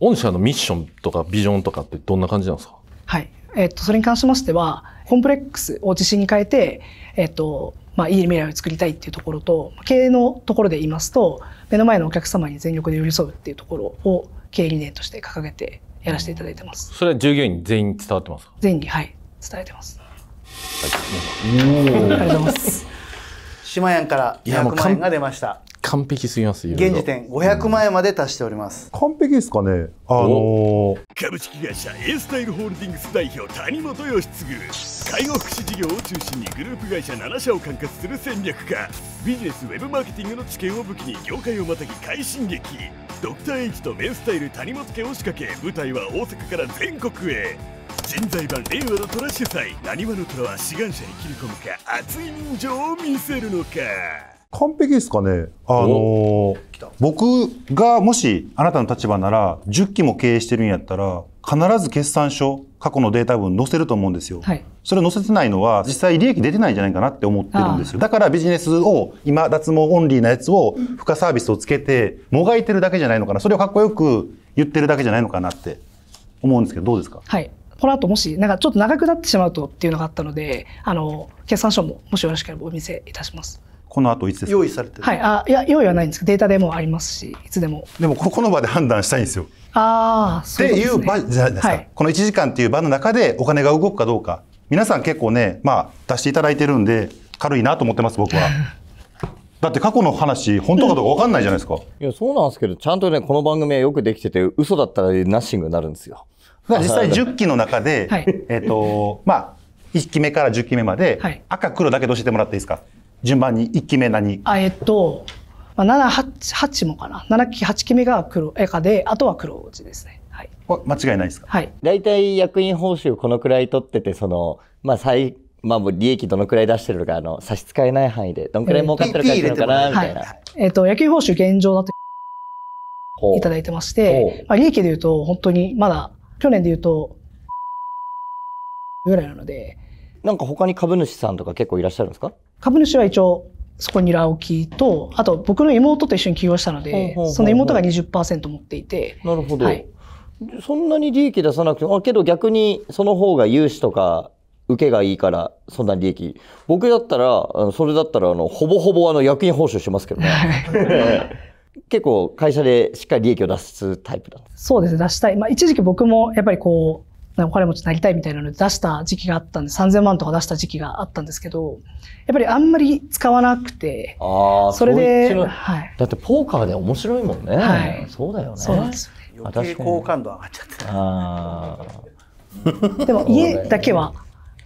御社のミッションとかビジョンとかってどんな感じなんですか？はい、それに関しましてはコンプレックスを自信に変えてまあ、いい未来を作りたいっていうところと経営のところで言いますと目の前のお客様に全力で寄り添うっていうところを経営理念として掲げてやらせていただいてます。それは従業員全員伝わってますか？全員にはい伝えてます。ありがとうございます。島屋から200万円が出ました。完璧すぎます。現時点500万円まで達しております。完璧ですかね。株式会社 A スタイルホールディングス代表谷本義次、介護福祉事業を中心にグループ会社7社を管轄する戦略家、ビジネスウェブマーケティングの知見を武器に業界をまたぎ快進撃。ドクター H とメンスタイル谷本家を仕掛け、舞台は大阪から全国へ。人材版令和の虎主催、浪速の虎は志願者に切り込むか、熱い人情を見せるのか。完璧ですかね。僕がもしあなたの立場なら10期も経営してるんやったら必ず決算書過去のデータ分載せると思うんですよ、はい、それを載せてないのは実際利益出てないんじゃないかなって思ってるんですよ。だからビジネスを今脱毛オンリーなやつを付加サービスをつけてもがいてるだけじゃないのかな、それをかっこよく言ってるだけじゃないのかなって思うんですけどどうですか？はいこの後もしなんかちょっと長くなってしまうとっていうのがあったので決算書ももしよろしければお見せいたします。この後いつですか？用意されてる？はい、いや用意はないんですけどデータでもありますしいつでも。でもこの場で判断したいんですよ。ああ、そういうことですね。っていう場じゃないですか、はい、この1時間っていう場の中でお金が動くかどうか皆さん結構ね、まあ、出していただいてるんで軽いなと思ってます僕は。だって過去の話本当かどうか分かんないじゃないですか。いやそうなんですけどちゃんとねこの番組はよくできてて嘘だったらナッシングになるんですよ。実際10期の中で、はい、まあ1期目から10期目まで、はい、赤黒だけ教えてもらっていいですか？順番に1期目何？まあ、8もかな7期8期目が黒赤であとは黒落ちですね、はい、間違いないですか？はい大体役員報酬このくらい取っててそのまあ利益どのくらい出してるのか差し支えない範囲でどのくらい儲かってるかっていうのかなみたいな。役員報酬現状だといただいてまして、まあ、利益でいうと本当にまだ去年でいうとぐらいなので。なんか他に株主さんとか結構いらっしゃるんですか？株主は一応そこに青木とあと僕の妹と一緒に起業したのでその妹が 20% 持っていて。なるほど、はい、そんなに利益出さなくてもけど逆にその方が融資とか受けがいいからそんな利益、僕だったらそれだったらほぼほぼ役員報酬しますけどね結構会社でしっかり利益を出すタイプだった。そうですね、出したい、一時期僕もやっぱりこうお金持ちになりたいみたいなので出した時期があったんで、3000万とか出した時期があったんですけど、やっぱりあんまり使わなくて、それで、はい、だってポーカーで面白いもんね、はい、そうだよね、そうなんですよね、余計好感度上がっちゃってでも家だけは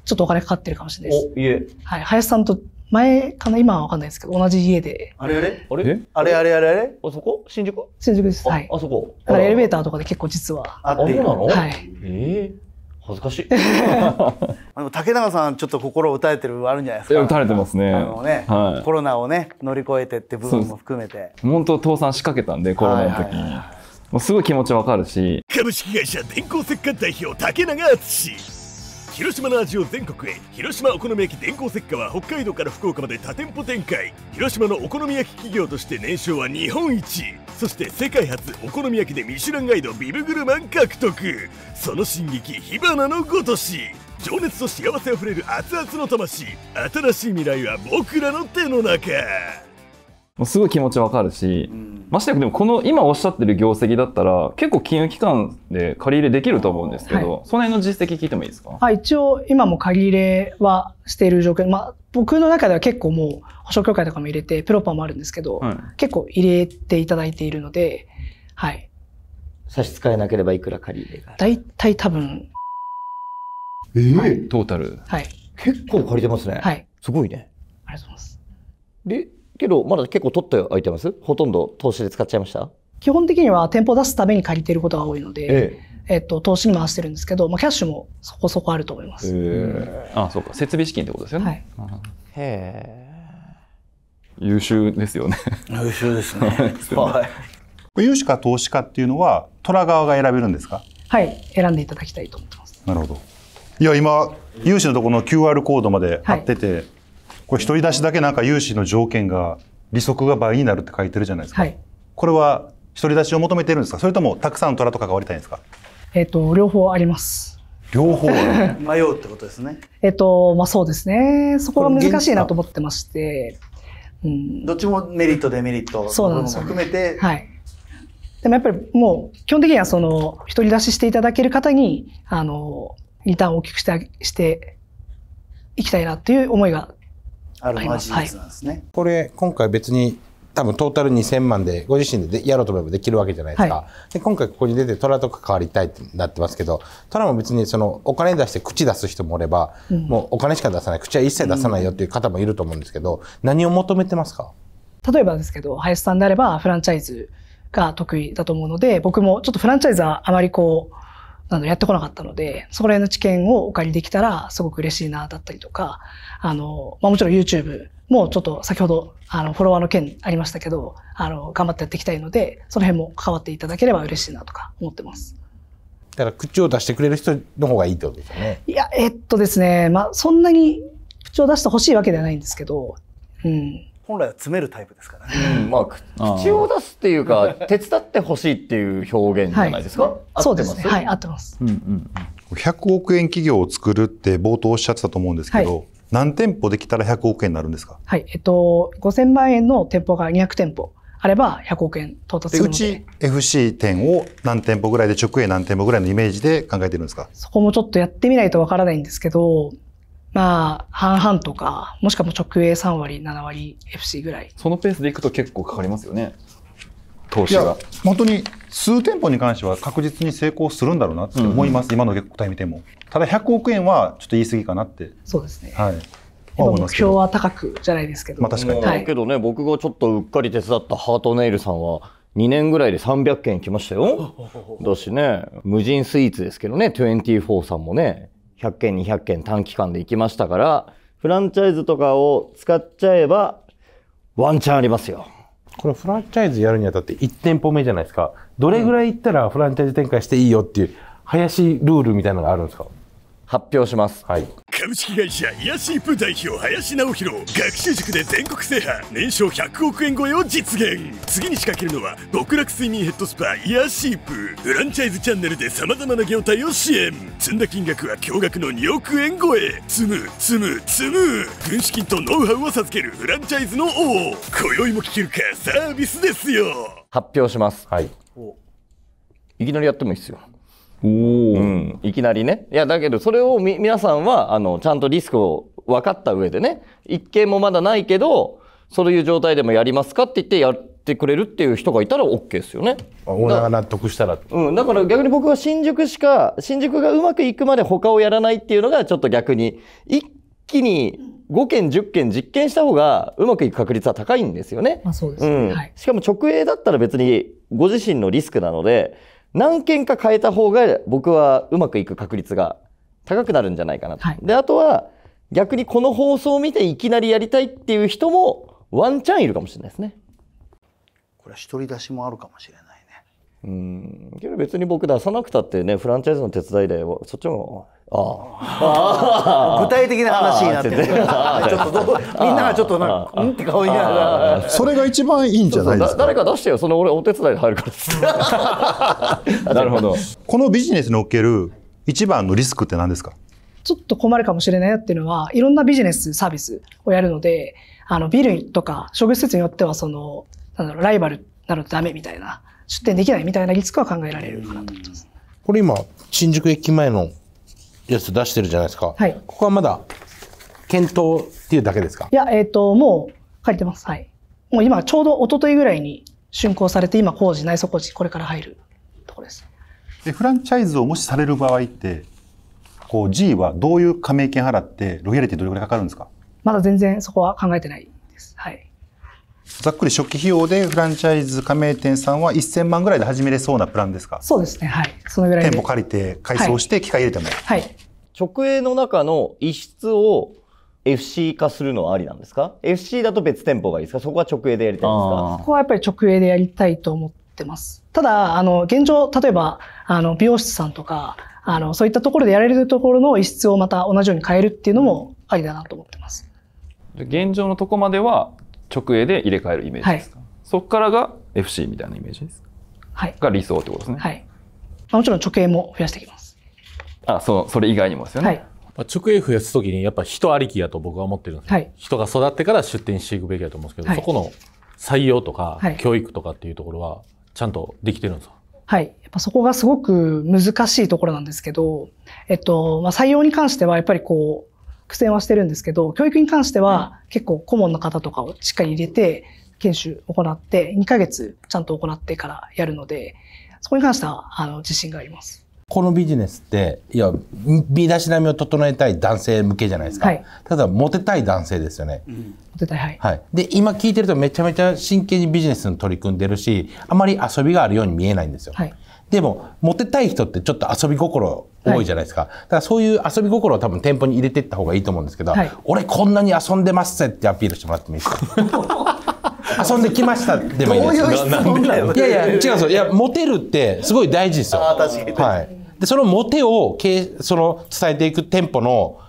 ちょっとお金かかってるかもしれないです。はい、林さんと前かな、今は分かんないですけど、同じ家で。あれあれあれあれあれあれあそこ新宿、新宿です。はい。あそこ。だからエレベーターとかで結構実は。あ、そうなの？はい。恥ずかしい。竹中さんちょっと心を打たれてるあるんじゃないですか。打たれてますね。コロナをね乗り越えてって部分も含めて。本当倒産しかけたんでコロナの時に。もうすごい気持ちわかるし。株式会社電光石火代表竹永敦。広島の味を全国へ。広島お好み焼き電光石火は北海道から福岡まで多店舗展開。広島のお好み焼き企業として年商は日本一、そして世界初お好み焼きでミシュランガイドビブグルマン獲得。その進撃、火花のごとし。情熱と幸せあふれる熱々の魂。新しい未来は僕らの手の中。もうすごい気持ちわかるし、ましてやでもこの今おっしゃってる業績だったら結構金融機関で借り入れできると思うんですけど、はい、その辺の実績聞いてもいいですか？一応今も借り入れはしている状況、僕の中では結構もう保証協会とかも入れてプロパーもあるんですけど、結構入れていただいているので、はい、差し支えなければいくら借り入れがある？大体多分トータル、はい、結構借りてますね、はい、すごいね、ありがとうございます。でけどまだ結構取っておいてます？ほとんど投資で使っちゃいました？基本的には店舗を出すために借りていることが多いので、投資に回してるんですけど、キャッシュもそこそこあると思います。あ、そうか、設備資金ってことですよね。へえ、優秀ですよね。優秀ですね。融資か投資かっていうのは虎側が選べるんですか？はい、選んでいただきたいと思ってます。なるほど。いや今融資のところの QR コードまで貼ってて、これ一人出しだけなんか融資の条件が利息が倍になるって書いてるじゃないですか。はい、これは一人出しを求めているんですか、それともたくさん虎と関わりたいんですか？両方あります。両方迷うってことですね。そうですね。そこが難しいなと思ってまして、どっちもメリットデメリットも含めて、ね、はい。でもやっぱりもう基本的にはその一人出ししていただける方にリターンを大きくしていきたいなっていう思いが。あるマジなんですね。これ今回別に多分トータル2000万でご自身でやろうと思えばできるわけじゃないですか、はい、で今回ここに出て虎と関わりたいってなってますけど、虎も別にそのお金出して口出す人もおれば、もうお金しか出さない、口は一切出さないよっていう方もいると思うんですけど、何を求めてますか？例えばですけど、林さんであればフランチャイズが得意だと思うので、僕もちょっとフランチャイズはあまりこうやってこなかったので、そこら辺の知見をお借りできたらすごく嬉しいなだったりとか、もちろん YouTube もちょっと先ほどフォロワーの件ありましたけど、頑張ってやっていきたいので、その辺も関わっていただければ嬉しいなとか思ってます。だから口を出してくれる人の方がいいってことですよね。いや、ですね、そんなに口を出してほしいわけではないんですけど、本来は詰めるタイプですからね。口を出すっていうか手伝ってほしいっていう表現じゃないですか。そうですね。はい、合ってます。100億円企業を作るって冒頭おっしゃってたと思うんですけど、何店舗できたら100億円になるんですか？はい、5000万円の店舗が200店舗あれば100億円到達するので。うち FC 店を何店舗ぐらいで直営何店舗ぐらいのイメージで考えてるんですか？そこもちょっとやってみないとわからないんですけど。半々とか、もしくはもう直営3割7割 FC ぐらい、そのペースでいくと結構かかりますよね、投資が。いや本当に数店舗に関しては確実に成功するんだろうなって思います、今の答え見ても。ただ100億円はちょっと言い過ぎかなって。そうですね、はい、目標は高くじゃないですけど、まあ確かに、はい、けどね、僕がちょっとうっかり手伝ったハートネイルさんは2年ぐらいで300件来ましたよだしね、無人スイーツですけどね、24さんもね100件200件短期間で行きましたから、フランチャイズとかを使っちゃえばワンチャンありますよ。これフランチャイズやるにあたって1店舗目じゃないですか。どれぐらい行ったらフランチャイズ展開していいよっていう林ルールみたいなのがあるんですか？発表します。はい、株式会社イヤシープ代表林直弘、学習塾で全国制覇、年商100億円超えを実現。次に仕掛けるのは極楽睡眠ヘッドスパイヤシープ。フランチャイズチャンネルでさまざまな業態を支援。積んだ金額は驚愕の2億円超え。積む軍資金とノウハウを授けるフランチャイズの王。今宵も聞けるかサービスですよ。発表します。はい、いきなりやってもいいですよ。うん、いきなりね。いやだけどそれを皆さんはちゃんとリスクを分かった上でね、一件もまだないけどそういう状態でもやりますかって言ってやってくれるっていう人がいたら OK ですよね。オーナーが納得したら、うん、だから逆に僕は新宿がうまくいくまで他をやらないっていうのがちょっと逆に一気に5件10件実験した方がうまくいく確率は高いんですよね。しかも直営だったら別にご自身のリスクなので何件か変えた方が僕はうまくいく確率が高くなるんじゃないかなと。はい、であとは逆にこの放送を見ていきなりやりたいっていう人もワンチャンいるかもしれないですね。これは独り出しもあるかもしれないね。けど別に僕出さなくたってね、フランチャイズの手伝いでそっちも具体的な話になってて、ちょっとみんながちょっとなんかんって顔になるから、それが一番いいんじゃないですか。誰か出してよ、その俺お手伝いで入るから。なるほど。このビジネスにおける一番のリスクって何ですか？ちょっと困るかもしれないなっていうのは、いろんなビジネスサービスをやるので、ビルとか商業施設によってはそのライバルなのダメみたいな、出店できないみたいなリスクは考えられるかなと思ってます。これ今新宿駅前のやつ出してるじゃないですか。はい、ここはまだ検討っていうだけですか？いや、もう借りてます。はい。もう今ちょうど一昨日ぐらいに竣工されて、今工事、内装工事、これから入るところです。で、フランチャイズをもしされる場合って、こう G はどういう加盟金払ってロイヤリティどれぐらいかかるんですか？まだ全然そこは考えてないです。はい。ざっくり初期費用でフランチャイズ加盟店さんは1000万ぐらいで始めれそうなプランですか？そうですね、はい。そのぐらいで。店舗借りて、改装して、機械入れても。はい。直営の中の一室を FC 化するのはありなんですか？ FC だと別店舗がいいですか？そこは直営でやりたいんですか？そこはやっぱり直営でやりたいと思ってます。ただ、現状、例えば、美容室さんとか、そういったところでやれるところの一室をまた同じように変えるっていうのもありだなと思ってます。現状のとこまでは、直営で入れ替えるイメージですか？はい、そこからが FC みたいなイメージですか？はい、が理想ってことですね。はい、もちろん直営も増やしていきます。それ以外にもですよね。はい、直営増やすときにやっぱ人ありきやと僕は思ってるんですけど、はい、人が育ってから出店していくべきだと思うんですけど、はい、そこの採用とか教育とかっていうところはちゃんとできてるんですか？はい、やっぱそこがすごく難しいところなんですけど、採用に関してはやっぱりこう苦戦はしてるんですけど、教育に関しては結構顧問の方とかをしっかり入れて研修行って2ヶ月ちゃんと行ってからやるので、そこに関しては自信があります。このビジネスって身だしなみを整えたい男性向けじゃないですか。はい、ただモテたい男性ですよね。うん、モテたい。はい、はい、で今聞いてるとめちゃめちゃ真剣にビジネスに取り組んでるし、あまり遊びがあるように見えないんですよ。はい、でもモテたい人ってちょっと遊び心多いじゃないですか。はい、だからそういう遊び心を多分店舗に入れていった方がいいと思うんですけど、はい、俺こんなに遊んでますぜってアピールしてもらってもいいですか？遊んできましたでもいいですけど。いやいや違うんですよ。いやモテるってすごい大事ですよ。はい。でそのモテを伝えていく店舗のオ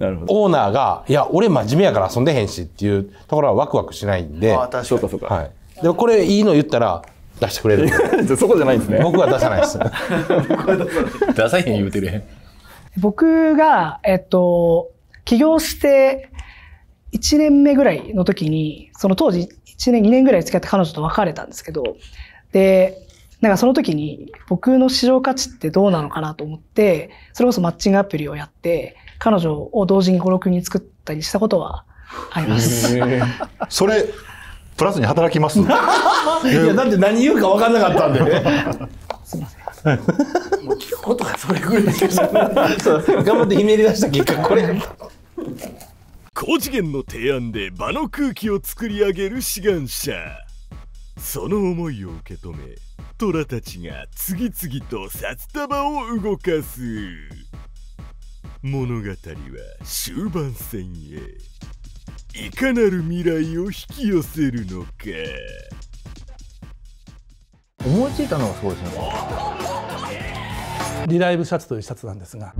ーナーが、いや俺真面目やから遊んでへんしっていうところはワクワクしないんで。ああ確かに。そうか。はい。でもこれいいの言ったら。出してくれる。そこじゃないんですね。僕は出さないです。出さへん言うてるへん。僕が起業して1年目ぐらいの時に、その当時1年2年ぐらい付き合って彼女と別れたんですけど、でなんかその時に僕の市場価値ってどうなのかなと思って、それこそマッチングアプリをやって彼女を同時に5、6人作ったりしたことはあります。それ。プラスに働きます。いやだって何言うか分かんなかったんでね。すみません。もう聞くことがそれぐらいしかしない。そう、頑張ってひねり出した結果これ。高次元の提案で場の空気を作り上げる志願者。その思いを受け止め、虎たちが次々と札束を動かす。物語は終盤戦へ。いかなる未来を引き寄せるのか。思いついたのがすごいですね。リライブシャツというシャツなんですが、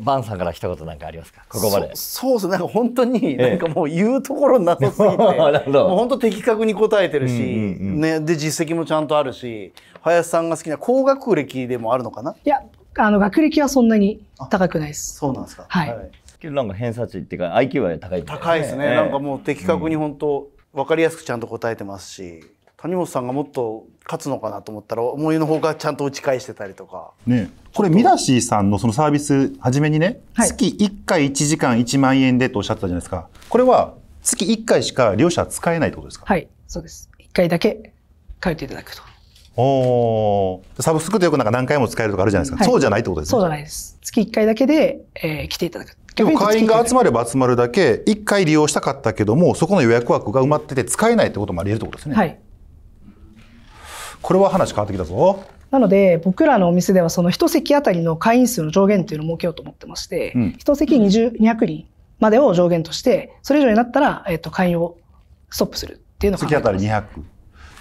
バンさんから一言なんかありますか、ここまで。そうですね、なんか本当になんかもう言うところなさすぎて、もう本当的確に答えてるし、ね、で実績もちゃんとあるし、林さんが好きな高学歴でもあるのかな。いや、学歴はそんなに高くないです。そうなんですか。はい。なんか偏差値っていうか IQ は高い。高いですね。なんかもう的確に本当わかりやすくちゃんと答えてますし、谷本さんがもっと勝つのかなと思ったら思いのほうがちゃんと打ち返してたりとかね。これミラシーさんのそのサービス初めにね、はい、月1回1時間1万円でとおっしゃってたじゃないですか。これは月1回しか利用者は使えないってことですか。はい、そうです。1回だけ通っていただくと。おー、サブスクってよくなんか何回も使えるとかあるじゃないですか、はい、そうじゃないってことですね。そうじゃないです。月1回だけで、来ていただく。でも会員が集まれば集まるだけ1回利用したかったけどもそこの予約枠が埋まってて使えないってこともあり得るってことですね。はい。これは話変わってきたぞ。なので僕らのお店ではその1席あたりの会員数の上限っていうのを設けようと思ってまして、1席200人までを上限としてそれ以上になったら、会員をストップするっていうのが。席あたり200。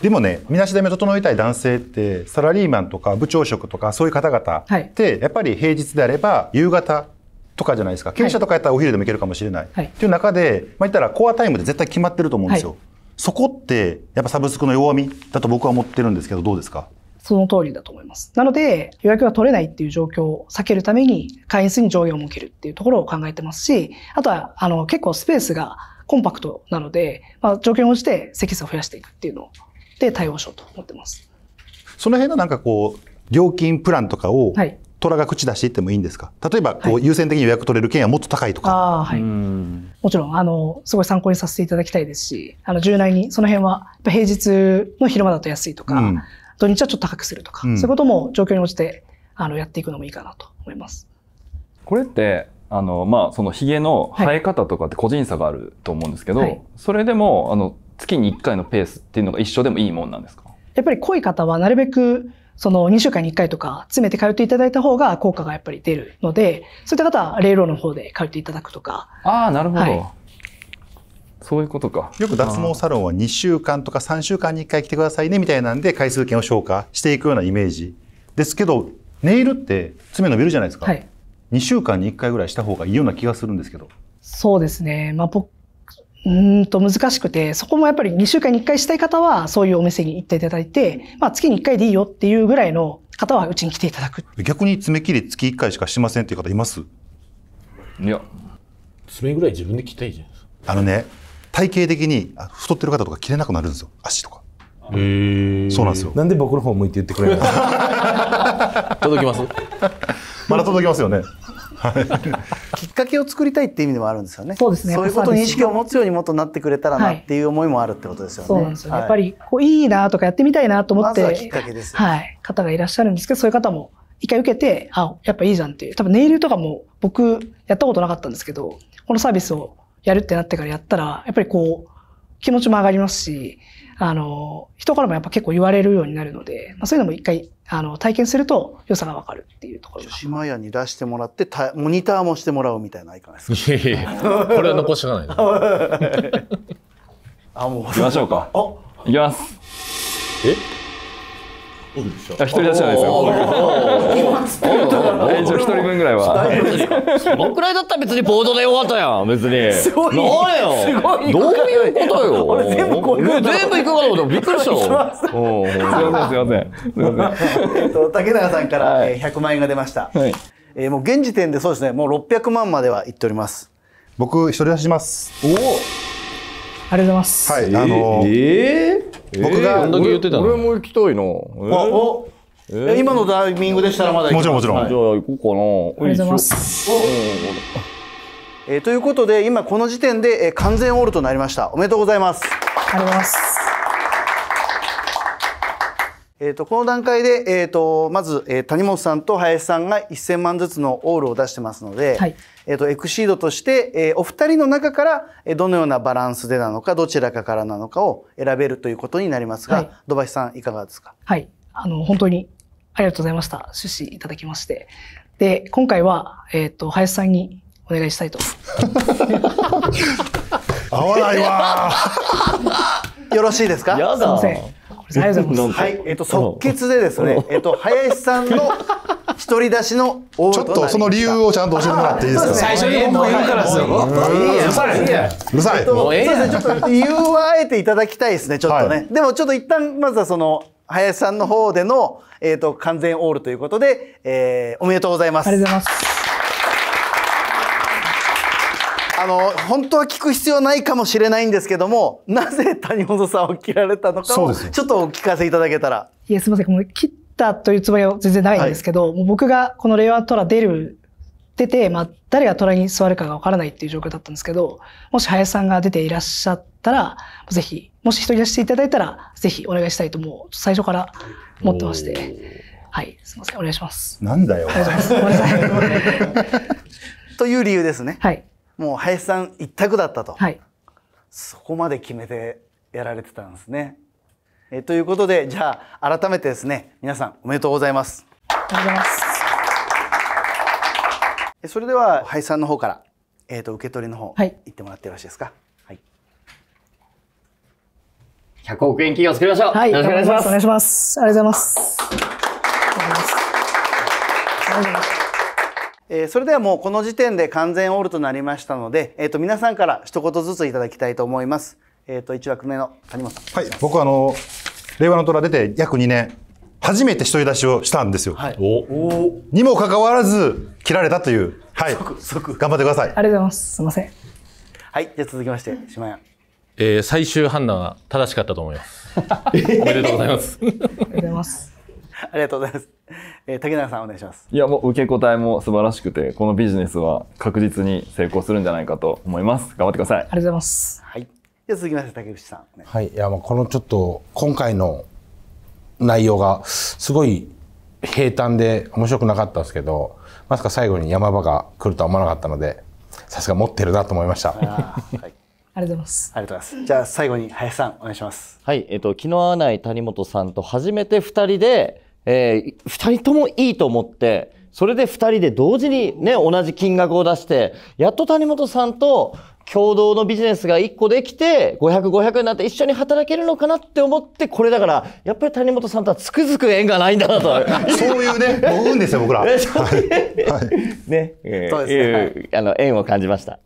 でもね、身だしなみを整えたい男性ってサラリーマンとか部長職とかそういう方々ってやっぱり平日であれば夕方とかじゃないですか。経営者とかやったらお昼でも行けるかもしれない、はい、っていう中で、まあ、言ったらコアタイムで絶対決まってると思うんですよ。はい、そこってやっぱサブスクの弱みだと僕は思ってるんですけど、どうですか。その通りだと思います。なので予約が取れないっていう状況を避けるために会員数に上限を設けるっていうところを考えてますし、あとは結構スペースがコンパクトなので、まあ、条件に応じて席数を増やしていくっていうので対応しようと思ってます。その辺のなんかこう料金プランとかを、はい、虎が口出していってもいいんですか。例えばこう優先的に予約取れる件はもっと高いとか。あ、はい、もちろんすごい参考にさせていただきたいですし、柔軟にその辺はやっぱ平日の昼間だと安いとか、土日はちょっと高くするとか、そういうことも状況に応じてやっていくのもいいかなと思います。これってまあそのひげの生え方とかって個人差があると思うんですけど、はい、それでも月に1回のペースっていうのが一緒でもいいもんなんですか。やっぱり濃い方はなるべくその2週間に1回とか詰めて通っていただいた方が効果がやっぱり出るので、そういった方は霊老の方で通っていただくとか。ああ、なるほど、はい、そういうことか。よく脱毛サロンは2週間とか3週間に1回来てくださいねみたいなんで回数券を消化していくようなイメージですけど、ネイルって爪伸びるじゃないですか、はい、2週間に1回ぐらいした方がいいような気がするんですけど。そうですね、まあ難しくて、そこもやっぱり2週間に1回したい方はそういうお店に行っていただいて、まあ、月に1回でいいよっていうぐらいの方はうちに来ていただく。逆に爪切り月1回しかしませんっていう方います。いや、爪ぐらい自分で切ったらいいじゃないですか。ね、体型的に太ってる方とか切れなくなるんですよ、足とか。そうなんですよ。なんで僕の方向いて言ってくれるの届きますまだ届きますよねきっかけを作りたいって意味でもあるんですよね。そうですね。そういうことに意識を持つようにもっとなってくれたらなっていう思いもあるってことですよね。そうなんですよ。やっぱりこういいなとかやってみたいなと思って、はい、方がいらっしゃるんですけど、そういう方も一回受けて、あ、やっぱいいじゃんっていう。多分ネイルとかも僕やったことなかったんですけど、このサービスをやるってなってからやったらやっぱりこう気持ちも上がりますし、人からもやっぱ結構言われるようになるので、まあ、そういうのも一回体験すると良さが分かるっていうところ。女子マヤに出してもらってモニターもしてもらうみたいな。いかがですか。いやいや、これは残しとかないであ、もう行きましょうか。行きます。一人出しじゃないですよ。一人分ぐらいは。そのくらいだったら別にボードでよかったやん。別に。すごい。どういうことよ。俺全部こう。全部行くかと思ってびっくりした。すいません。竹中さんから100万円が出ました。もう現時点でそうですね。もう600万までは行っております。僕一人出します。おお。ありがとうございます。はい。僕が俺も行きたいな。今のタイミングでしたらまだ行きたい。もちろんもちろん。じゃあ行こうかな。ありがとうございます。ということで今この時点で完全オールとなりました。おめでとうございます。ありがとうございます。この段階でまず谷本さんと林さんが1000万ずつのオールを出してますので、はい、エクシードとして、お二人の中からどのようなバランスでなのかどちらかからなのかを選べるということになりますが、はい、土橋さんいかがですか。はい、本当にありがとうございました。出資いただきまして、で今回は、林さんにお願いしたいと合わないわよろしいですか。やだ、すいません。はい、即決でですね、林さんの独り出しのオールとなりました。ちょっとその理由をちゃんと教えてもらっていいですか。最初にもう言うからですよ。うるさい。もうええやん。ちょっと理由はあえていただきたいですね。ちょっとね。でもちょっと一旦まずはその林さんの方での完全オールということで、おめでとうございます。ありがとうございます。本当は聞く必要ないかもしれないんですけども、なぜ谷本さんを切られたのかをちょっとお聞かせいただけたら。いや、すみません。もう切ったというつもりは全然ないんですけど、はい、もう僕がこの令和トラ出て、まあ、誰がトラに座るかがわからないっていう状況だったんですけど、もし林さんが出ていらっしゃったら、ぜひ、もし独り出していただいたら、ぜひお願いしたいともう最初から思ってまして。はい、すみません。お願いします。なんだよ。ごめんなさい。という理由ですね。はい。もう林さん一択だったと、はい、そこまで決めてやられてたんですね。ということで、じゃあ改めてですね、皆さんおめでとうございます。それでは林さんの方から、受け取りの方、はい、行ってもらってよろしいですか。はい、100億円企業を作りましょう。はい、よろしくお願いします。お願いします。ありがとうございます。ありがとうございます。それではもうこの時点で完全オールとなりましたので、皆さんから一言ずついただきたいと思います。1枠目の谷本さん。はい、僕は令和の虎出て約2年、初めて独り出しをしたんですよ。はい、にもかかわらず、切られたという。はい。頑張ってください。ありがとうございます。すいません。はい、じゃあ続きまして、島谷。最終判断は正しかったと思います。おめでとうございます。ありがとうございます。ありがとうございます。竹中さんお願いします。いや、もう受け答えも素晴らしくて、このビジネスは確実に成功するんじゃないかと思います。頑張ってください。ありがとうございます。はい。じゃ続きまして竹内さん。はい。いや、もうこのちょっと今回の内容がすごい平坦で面白くなかったですけど、まさか最後に山場が来るとは思わなかったので、さすが持ってるなと思いました。はい。ありがとうございます。ありがとうございます。じゃあ最後に林さんお願いします。はい。気の合わない谷本さんと初めて2人で。2人ともいいと思って、それで2人で同時にね、同じ金額を出して、やっと谷本さんと共同のビジネスが1個できて、500、500になって一緒に働けるのかなって思って、これだから、やっぱり谷本さんとはつくづく縁がないんだなと。そういうね、ご運ですよ、僕ら。ね、縁を感じました。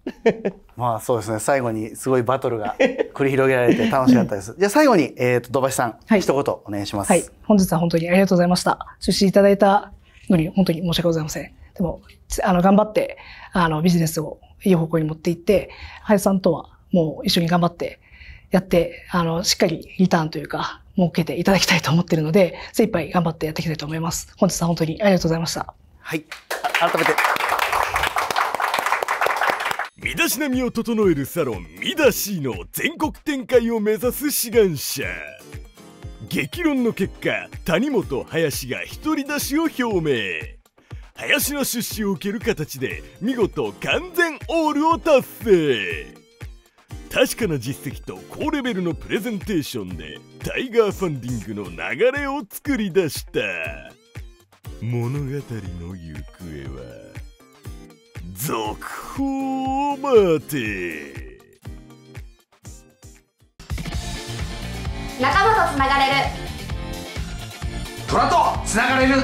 まあそうですね、最後にすごいバトルが繰り広げられて楽しかったです。じゃあ最後に、土橋さん、はい、一言お願いします。はい。本日は本当にありがとうございました。出資いただいたのに本当に申し訳ございません。でも、頑張って、ビジネスをいい方向に持っていって、林さんとはもう一緒に頑張ってやって、しっかりリターンというか、設けていただきたいと思っているので、精一杯頑張ってやっていきたいと思います。本日は本当にありがとうございました。はい。改めて。身だしなみを整えるサロン「みだし」の全国展開を目指す志願者。激論の結果、谷本林が独り出しを表明。林の出資を受ける形で見事完全オールを達成。確かな実績と高レベルのプレゼンテーションでタイガーファンディングの流れを作り出した。物語の行方は続報を待て。仲間とつながれる、虎とつながれる、も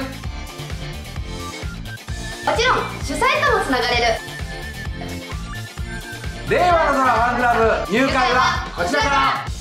ちろん主催ともつながれる。令和の虎ファンクラブ、入会はこちらから。